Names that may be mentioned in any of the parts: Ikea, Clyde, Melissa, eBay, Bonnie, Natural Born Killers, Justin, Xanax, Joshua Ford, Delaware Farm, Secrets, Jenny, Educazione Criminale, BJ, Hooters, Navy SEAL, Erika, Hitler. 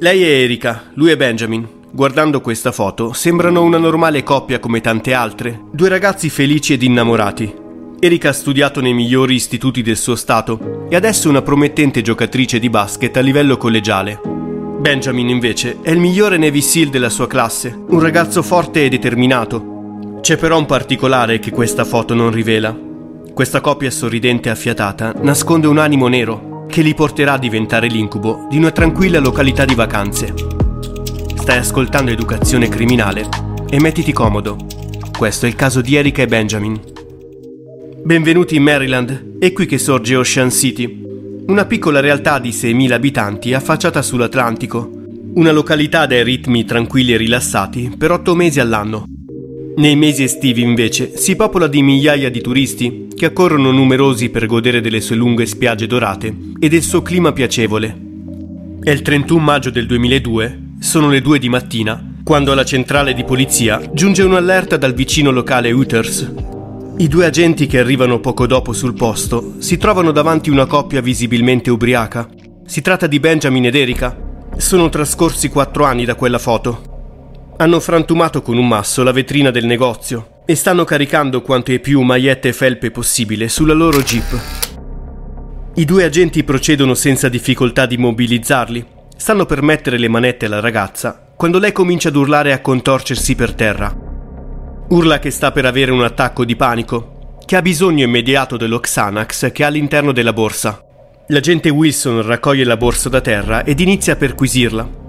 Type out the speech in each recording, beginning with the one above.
Lei è Erika, lui è Benjamin. Guardando questa foto, sembrano una normale coppia come tante altre, due ragazzi felici ed innamorati. Erika ha studiato nei migliori istituti del suo stato e adesso è una promettente giocatrice di basket a livello collegiale. Benjamin, invece, è il migliore Navy SEAL della sua classe, un ragazzo forte e determinato. C'è però un particolare che questa foto non rivela. Questa coppia sorridente e affiatata nasconde un animo nero che li porterà a diventare l'incubo di una tranquilla località di vacanze. Stai ascoltando Educazione Criminale e mettiti comodo. Questo è il caso di Erika e Benjamin. Benvenuti in Maryland, è qui che sorge Ocean City, una piccola realtà di 6.000 abitanti affacciata sull'Atlantico, una località dai ritmi tranquilli e rilassati per 8 mesi all'anno. Nei mesi estivi invece si popola di migliaia di turisti che accorrono numerosi per godere delle sue lunghe spiagge dorate e del suo clima piacevole. È il 31 maggio del 2002, sono le 2 di mattina, quando alla centrale di polizia giunge un'allerta dal vicino locale Hooters. I due agenti che arrivano poco dopo sul posto si trovano davanti una coppia visibilmente ubriaca. Si tratta di Benjamin ed Erika. Sono trascorsi 4 anni da quella foto. Hanno frantumato con un masso la vetrina del negozio e stanno caricando quante più magliette e felpe possibile sulla loro jeep. I due agenti procedono senza difficoltà di mobilizzarli. Stanno per mettere le manette alla ragazza quando lei comincia ad urlare e a contorcersi per terra. Urla che sta per avere un attacco di panico, che ha bisogno immediato dello Xanax che ha all'interno della borsa. L'agente Wilson raccoglie la borsa da terra ed inizia a perquisirla.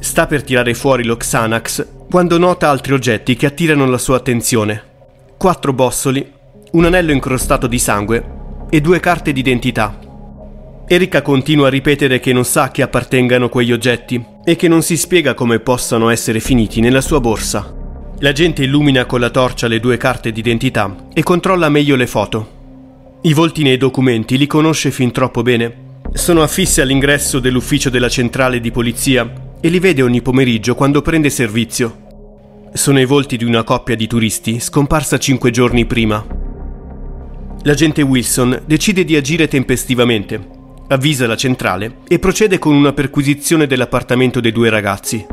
Sta per tirare fuori lo Xanax quando nota altri oggetti che attirano la sua attenzione. 4 bossoli, un anello incrostato di sangue e 2 carte d'identità. Erika continua a ripetere che non sa a chi appartengano quegli oggetti e che non si spiega come possano essere finiti nella sua borsa. L'agente illumina con la torcia le 2 carte d'identità e controlla meglio le foto. I volti nei documenti li conosce fin troppo bene. Sono affissi all'ingresso dell'ufficio della centrale di polizia e li vede ogni pomeriggio quando prende servizio. Sono i volti di una coppia di turisti scomparsa 5 giorni prima. L'agente Wilson decide di agire tempestivamente, avvisa la centrale e procede con una perquisizione dell'appartamento dei due ragazzi.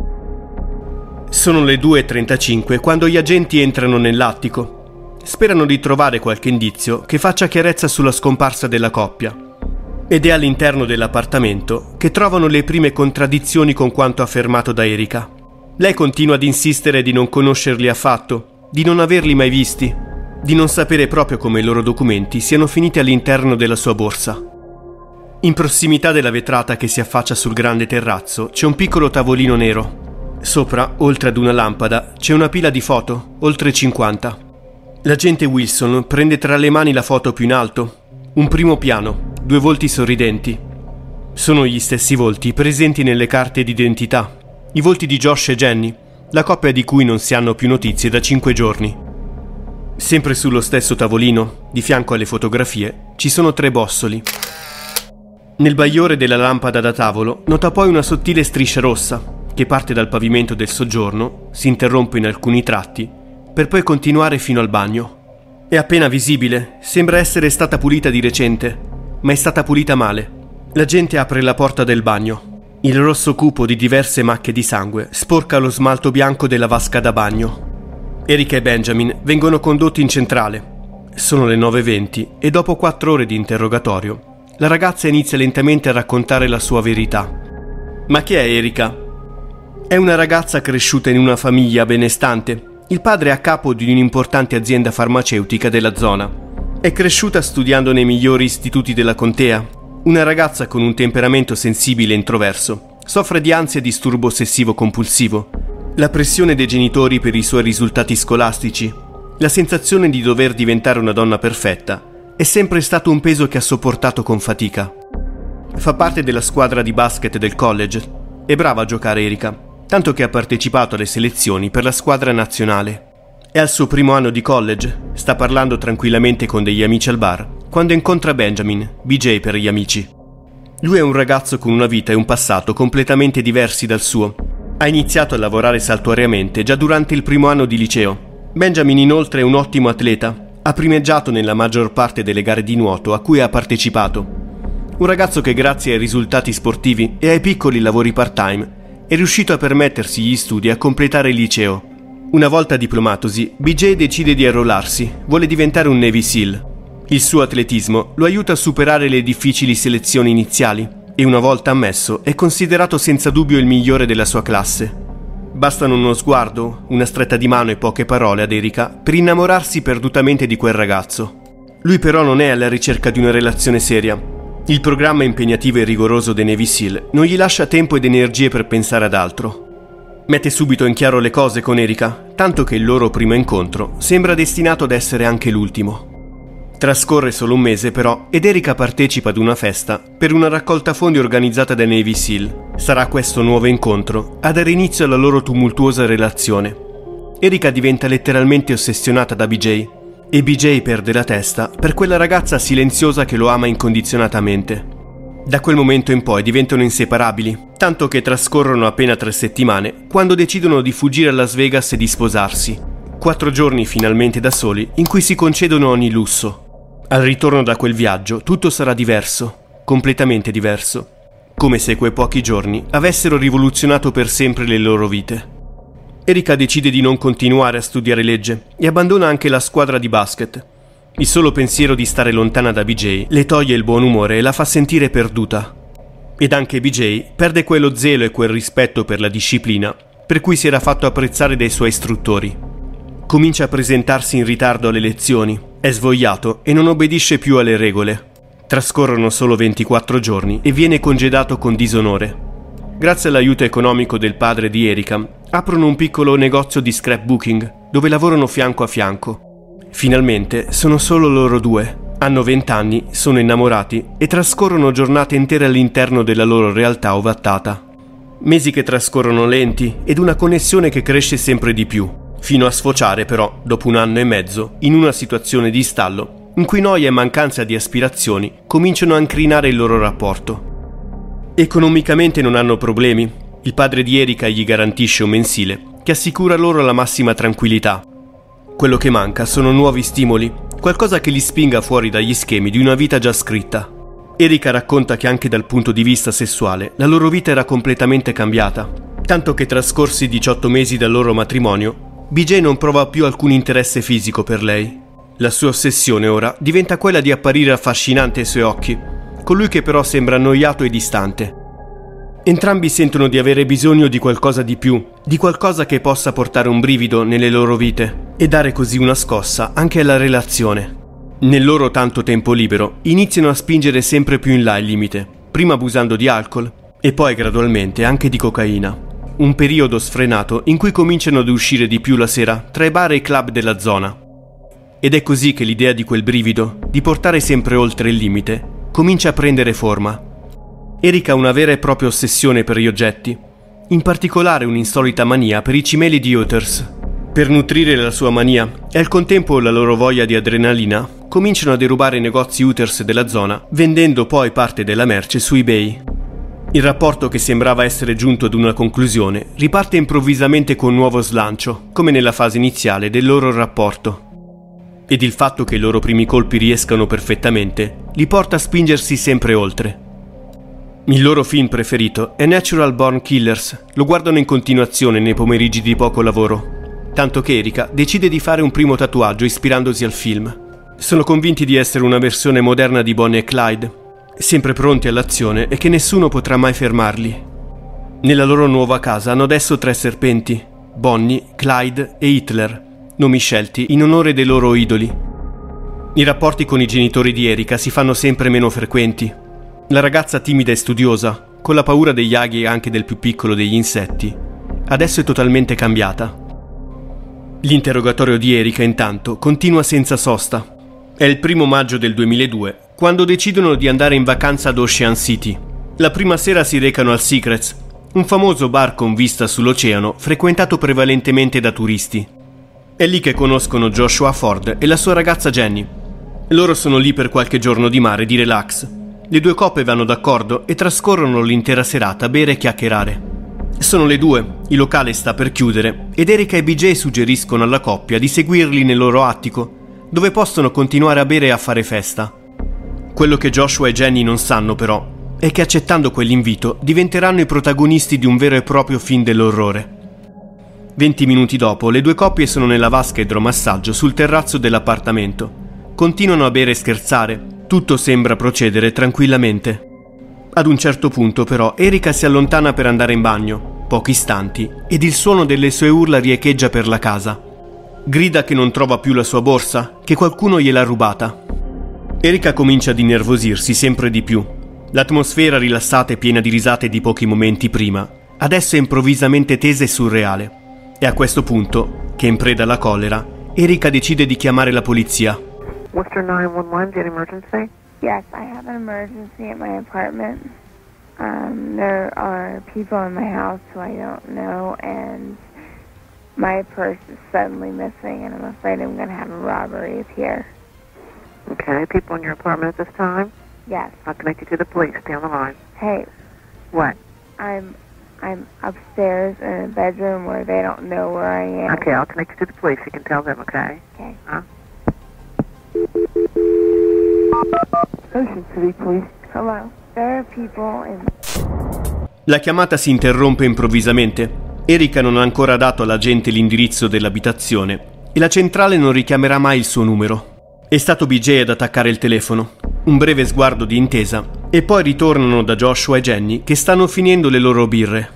Sono le 2:35 quando gli agenti entrano nell'attico. Sperano di trovare qualche indizio che faccia chiarezza sulla scomparsa della coppia. Ed è all'interno dell'appartamento che trovano le prime contraddizioni con quanto affermato da Erika. Lei continua ad insistere di non conoscerli affatto, di non averli mai visti, di non sapere proprio come i loro documenti siano finiti all'interno della sua borsa. In prossimità della vetrata che si affaccia sul grande terrazzo c'è un piccolo tavolino nero. Sopra, oltre ad una lampada, c'è una pila di foto, oltre 50. L'agente Wilson prende tra le mani la foto più in alto, un primo piano, 2 volti sorridenti. Sono gli stessi volti presenti nelle carte d'identità, i volti di Josh e Jenny, la coppia di cui non si hanno più notizie da 5 giorni. Sempre sullo stesso tavolino, di fianco alle fotografie, ci sono 3 bossoli. Nel bagliore della lampada da tavolo nota poi una sottile striscia rossa, che parte dal pavimento del soggiorno, si interrompe in alcuni tratti, per poi continuare fino al bagno. È appena visibile, sembra essere stata pulita di recente, ma è stata pulita male. La gente apre la porta del bagno. Il rosso cupo di diverse macchie di sangue sporca lo smalto bianco della vasca da bagno. Erika e Benjamin vengono condotti in centrale. Sono le 9:20 e dopo 4 ore di interrogatorio, la ragazza inizia lentamente a raccontare la sua verità. Ma chi è Erika? È una ragazza cresciuta in una famiglia benestante. Il padre è a capo di un'importante azienda farmaceutica della zona. È cresciuta studiando nei migliori istituti della contea. Una ragazza con un temperamento sensibile e introverso. Soffre di ansia e disturbo ossessivo-compulsivo. La pressione dei genitori per i suoi risultati scolastici, la sensazione di dover diventare una donna perfetta, è sempre stato un peso che ha sopportato con fatica. Fa parte della squadra di basket del college. È brava a giocare Erika, tanto che ha partecipato alle selezioni per la squadra nazionale. È al suo primo anno di college, sta parlando tranquillamente con degli amici al bar, quando incontra Benjamin, BJ per gli amici. Lui è un ragazzo con una vita e un passato completamente diversi dal suo. Ha iniziato a lavorare saltuariamente già durante il primo anno di liceo. Benjamin inoltre è un ottimo atleta, ha primeggiato nella maggior parte delle gare di nuoto a cui ha partecipato. Un ragazzo che grazie ai risultati sportivi e ai piccoli lavori part-time è riuscito a permettersi gli studi e a completare il liceo. Una volta diplomatosi, BJ decide di arruolarsi, vuole diventare un Navy SEAL. Il suo atletismo lo aiuta a superare le difficili selezioni iniziali e una volta ammesso è considerato senza dubbio il migliore della sua classe. Bastano uno sguardo, una stretta di mano e poche parole ad Erika per innamorarsi perdutamente di quel ragazzo. Lui però non è alla ricerca di una relazione seria. Il programma impegnativo e rigoroso dei Navy SEAL non gli lascia tempo ed energie per pensare ad altro. Mette subito in chiaro le cose con Erika, tanto che il loro primo incontro sembra destinato ad essere anche l'ultimo. Trascorre solo un mese però ed Erika partecipa ad una festa per una raccolta fondi organizzata dai Navy SEAL. Sarà questo nuovo incontro a dare inizio alla loro tumultuosa relazione. Erika diventa letteralmente ossessionata da BJ e BJ perde la testa per quella ragazza silenziosa che lo ama incondizionatamente. Da quel momento in poi diventano inseparabili, tanto che trascorrono appena 3 settimane quando decidono di fuggire a Las Vegas e di sposarsi. 4 giorni finalmente da soli in cui si concedono ogni lusso. Al ritorno da quel viaggio tutto sarà diverso, completamente diverso, come se quei pochi giorni avessero rivoluzionato per sempre le loro vite. Erika decide di non continuare a studiare legge e abbandona anche la squadra di basket. Il solo pensiero di stare lontana da BJ le toglie il buon umore e la fa sentire perduta. Ed anche BJ perde quello zelo e quel rispetto per la disciplina per cui si era fatto apprezzare dai suoi istruttori. Comincia a presentarsi in ritardo alle lezioni, è svogliato e non obbedisce più alle regole. Trascorrono solo 24 giorni e viene congedato con disonore. Grazie all'aiuto economico del padre di Erika, aprono un piccolo negozio di scrapbooking dove lavorano fianco a fianco. Finalmente sono solo loro due, hanno 20 anni, sono innamorati e trascorrono giornate intere all'interno della loro realtà ovattata. Mesi che trascorrono lenti ed una connessione che cresce sempre di più, fino a sfociare però, dopo 1 anno e mezzo, in una situazione di stallo in cui noia e mancanza di aspirazioni cominciano a incrinare il loro rapporto. Economicamente non hanno problemi, il padre di Erika gli garantisce un mensile che assicura loro la massima tranquillità. Quello che manca sono nuovi stimoli, qualcosa che li spinga fuori dagli schemi di una vita già scritta. Erika racconta che anche dal punto di vista sessuale la loro vita era completamente cambiata, tanto che trascorsi 18 mesi dal loro matrimonio, BJ non prova più alcun interesse fisico per lei. La sua ossessione ora diventa quella di apparire affascinante ai suoi occhi, con lui che però sembra annoiato e distante. Entrambi sentono di avere bisogno di qualcosa di più, di qualcosa che possa portare un brivido nelle loro vite e dare così una scossa anche alla relazione. Nel loro tanto tempo libero iniziano a spingere sempre più in là il limite, prima abusando di alcol e poi gradualmente anche di cocaina. Un periodo sfrenato in cui cominciano ad uscire di più la sera tra i bar e i club della zona. Ed è così che l'idea di quel brivido, di portare sempre oltre il limite, comincia a prendere forma. Erika ha una vera e propria ossessione per gli oggetti, in particolare un'insolita mania per i cimeli di Hooters. Per nutrire la sua mania e al contempo la loro voglia di adrenalina, cominciano a derubare i negozi Hooters della zona, vendendo poi parte della merce su eBay. Il rapporto che sembrava essere giunto ad una conclusione riparte improvvisamente con un nuovo slancio, come nella fase iniziale del loro rapporto. Ed il fatto che i loro primi colpi riescano perfettamente li porta a spingersi sempre oltre. Il loro film preferito è Natural Born Killers, lo guardano in continuazione nei pomeriggi di poco lavoro. Tanto che Erika decide di fare un primo tatuaggio ispirandosi al film. Sono convinti di essere una versione moderna di Bonnie e Clyde, sempre pronti all'azione e che nessuno potrà mai fermarli. Nella loro nuova casa hanno adesso 3 serpenti, Bonnie, Clyde e Hitler, nomi scelti in onore dei loro idoli. I rapporti con i genitori di Erika si fanno sempre meno frequenti. La ragazza timida e studiosa, con la paura degli aghi e anche del più piccolo degli insetti, adesso è totalmente cambiata. L'interrogatorio di Erika intanto continua senza sosta. È il 1° maggio del 2002 quando decidono di andare in vacanza ad Ocean City. La prima sera si recano al Secrets, un famoso bar con vista sull'oceano frequentato prevalentemente da turisti. È lì che conoscono Joshua Ford e la sua ragazza Jenny. Loro sono lì per qualche giorno di mare di relax. Le due coppie vanno d'accordo e trascorrono l'intera serata a bere e chiacchierare. Sono le 2, il locale sta per chiudere ed Erika e BJ suggeriscono alla coppia di seguirli nel loro attico, dove possono continuare a bere e a fare festa. Quello che Joshua e Jenny non sanno però e che accettando quell'invito diventeranno i protagonisti di un vero e proprio film dell'orrore. 20 minuti dopo le due coppie sono nella vasca idromassaggio sul terrazzo dell'appartamento. Continuano a bere e scherzare, tutto sembra procedere tranquillamente. Ad un certo punto però Erika si allontana per andare in bagno, pochi istanti, ed il suono delle sue urla riecheggia per la casa. Grida che non trova più la sua borsa, che qualcuno gliel'ha rubata. Erika comincia ad innervosirsi sempre di più. L'atmosfera rilassata e piena di risate di pochi momenti prima, adesso è improvvisamente tesa e surreale. E a questo punto, che è in preda alla collera, Erika decide di chiamare la polizia. What's your 911? Do you have an emergency? Yes, I have an emergency at my apartment. There are people in my house who I don't know, and my purse is suddenly missing, and I'm afraid I'm going to have a robbery here. Okay, people in your apartment at this time? Yes. I'll connect you to the police. Stay on the line. Hey. What? I'm upstairs in a bedroom where they don't know where I am. Okay, I'll connect you to the police. You can tell them, okay? Okay. Huh? La chiamata si interrompe improvvisamente. Erika non ha ancora dato all'agente l'indirizzo dell'abitazione e la centrale non richiamerà mai il suo numero. È stato BJ ad attaccare il telefono. Un breve sguardo di intesa e poi ritornano da Joshua e Jenny che stanno finendo le loro birre.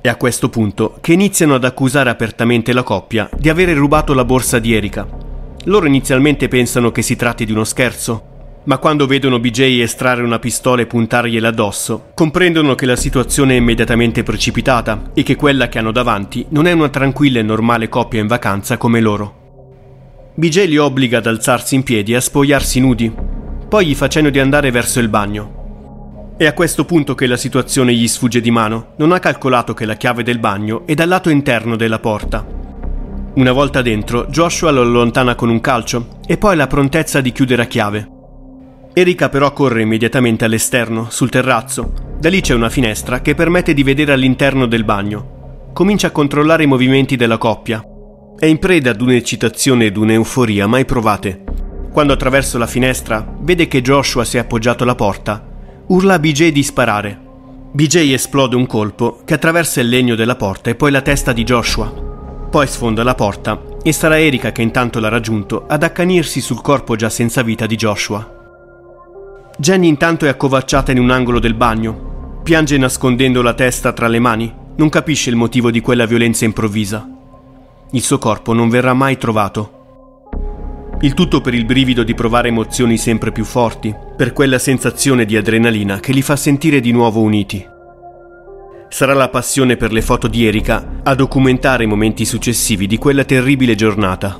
È a questo punto che iniziano ad accusare apertamente la coppia di avere rubato la borsa di Erika. Loro inizialmente pensano che si tratti di uno scherzo, ma quando vedono BJ estrarre una pistola e puntargliela addosso, comprendono che la situazione è immediatamente precipitata e che quella che hanno davanti non è una tranquilla e normale coppia in vacanza come loro. BJ li obbliga ad alzarsi in piedi e a spogliarsi nudi, poi gli fa cenno di andare verso il bagno. È a questo punto che la situazione gli sfugge di mano, non ha calcolato che la chiave del bagno è dal lato interno della porta. Una volta dentro, Joshua lo allontana con un calcio e poi la prontezza di chiudere a chiave. Erika però corre immediatamente all'esterno, sul terrazzo. Da lì c'è una finestra che permette di vedere all'interno del bagno. Comincia a controllare i movimenti della coppia. È in preda ad un'eccitazione ed un'euforia mai provate. Quando attraverso la finestra vede che Joshua si è appoggiato alla porta, urla a BJ di sparare. BJ esplode un colpo che attraversa il legno della porta e poi la testa di Joshua. Poi sfonda la porta e sarà Erika, che intanto l'ha raggiunto, ad accanirsi sul corpo già senza vita di Joshua. Jenny intanto è accovacciata in un angolo del bagno, piange nascondendo la testa tra le mani, non capisce il motivo di quella violenza improvvisa. Il suo corpo non verrà mai trovato. Il tutto per il brivido di provare emozioni sempre più forti, per quella sensazione di adrenalina che li fa sentire di nuovo uniti. Sarà la passione per le foto di Erika a documentare i momenti successivi di quella terribile giornata.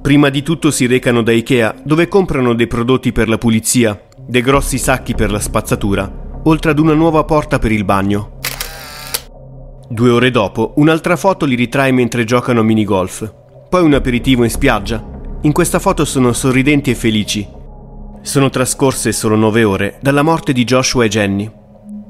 Prima di tutto si recano da Ikea, dove comprano dei prodotti per la pulizia, dei grossi sacchi per la spazzatura, oltre ad una nuova porta per il bagno. 2 ore dopo, un'altra foto li ritrae mentre giocano a minigolf. Poi un aperitivo in spiaggia. In questa foto sono sorridenti e felici. Sono trascorse solo 9 ore dalla morte di Joshua e Jenny.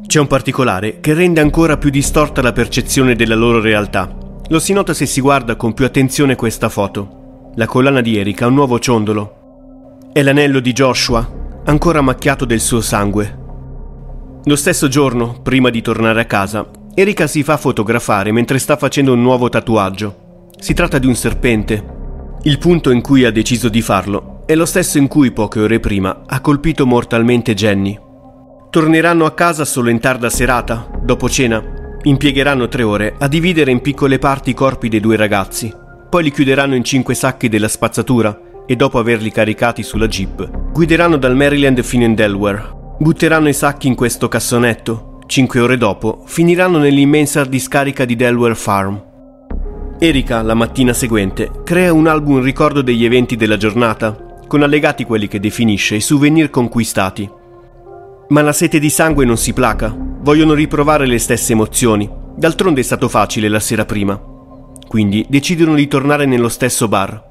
C'è un particolare che rende ancora più distorta la percezione della loro realtà. Lo si nota se si guarda con più attenzione questa foto. La collana di Erika ha un nuovo ciondolo. È l'anello di Joshua, ancora macchiato del suo sangue. Lo stesso giorno, prima di tornare a casa, Erika si fa fotografare mentre sta facendo un nuovo tatuaggio. Si tratta di un serpente. Il punto in cui ha deciso di farlo è lo stesso in cui poche ore prima ha colpito mortalmente Jenny. Torneranno a casa solo in tarda serata, dopo cena. Impiegheranno 3 ore a dividere in piccole parti i corpi dei due ragazzi. Poi li chiuderanno in 5 sacchi della spazzatura e dopo averli caricati sulla jeep, guideranno dal Maryland fino in Delaware. Butteranno i sacchi in questo cassonetto. 5 ore dopo finiranno nell'immensa discarica di Delaware Farm. Erika, la mattina seguente, crea un album ricordo degli eventi della giornata, con allegati quelli che definisce i souvenir conquistati. Ma la sete di sangue non si placa, vogliono riprovare le stesse emozioni, d'altronde è stato facile la sera prima, quindi decidono di tornare nello stesso bar.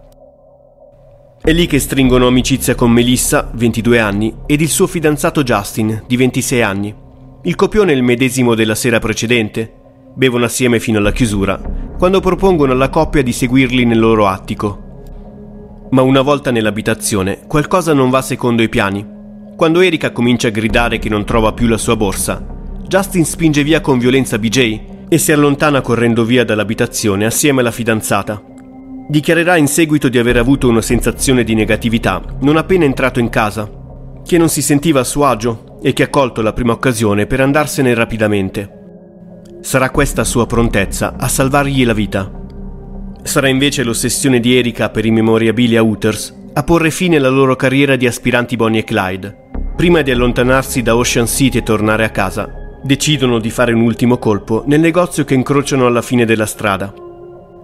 È lì che stringono amicizia con Melissa, 22 anni, ed il suo fidanzato Justin, di 26 anni. Il copione è il medesimo della sera precedente, bevono assieme fino alla chiusura, quando propongono alla coppia di seguirli nel loro attico. Ma una volta nell'abitazione, qualcosa non va secondo i piani. Quando Erika comincia a gridare che non trova più la sua borsa, Justin spinge via con violenza BJ e si allontana correndo via dall'abitazione assieme alla fidanzata. Dichiarerà in seguito di aver avuto una sensazione di negatività non appena entrato in casa, che non si sentiva a suo agio e che ha colto la prima occasione per andarsene rapidamente. Sarà questa sua prontezza a salvargli la vita. Sarà invece l'ossessione di Erika per i memoriabili a Hooters a porre fine alla loro carriera di aspiranti Bonnie e Clyde. Prima di allontanarsi da Ocean City e tornare a casa, decidono di fare un ultimo colpo nel negozio che incrociano alla fine della strada.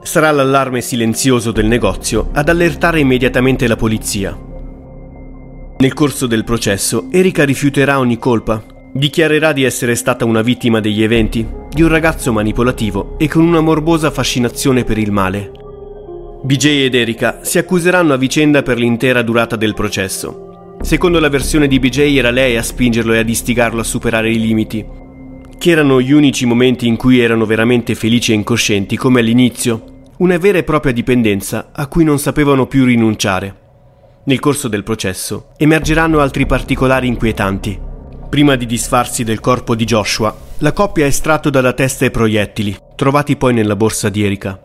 Sarà l'allarme silenzioso del negozio ad allertare immediatamente la polizia. Nel corso del processo, Erika rifiuterà ogni colpa. Dichiarerà di essere stata una vittima degli eventi, di un ragazzo manipolativo e con una morbosa fascinazione per il male. BJ ed Erika si accuseranno a vicenda per l'intera durata del processo. Secondo la versione di BJ era lei a spingerlo e ad istigarlo a superare i limiti, che erano gli unici momenti in cui erano veramente felici e incoscienti come all'inizio, una vera e propria dipendenza a cui non sapevano più rinunciare. Nel corso del processo emergeranno altri particolari inquietanti. Prima di disfarsi del corpo di Joshua, la coppia ha estratto dalla testa i proiettili, trovati poi nella borsa di Erika.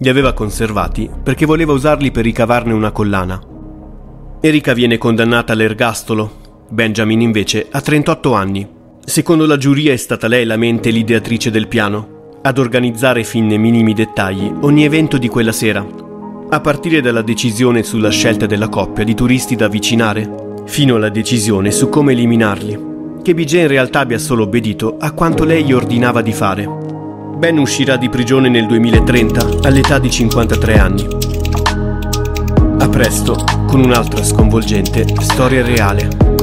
Li aveva conservati perché voleva usarli per ricavarne una collana. Erika viene condannata all'ergastolo, Benjamin invece a 38 anni. Secondo la giuria è stata lei la mente e l'ideatrice del piano, ad organizzare fin nei minimi dettagli ogni evento di quella sera, a partire dalla decisione sulla scelta della coppia di turisti da avvicinare, fino alla decisione su come eliminarli, che BJ in realtà abbia solo obbedito a quanto lei gli ordinava di fare. Ben uscirà di prigione nel 2030 all'età di 53 anni. A presto con un'altra sconvolgente storia reale.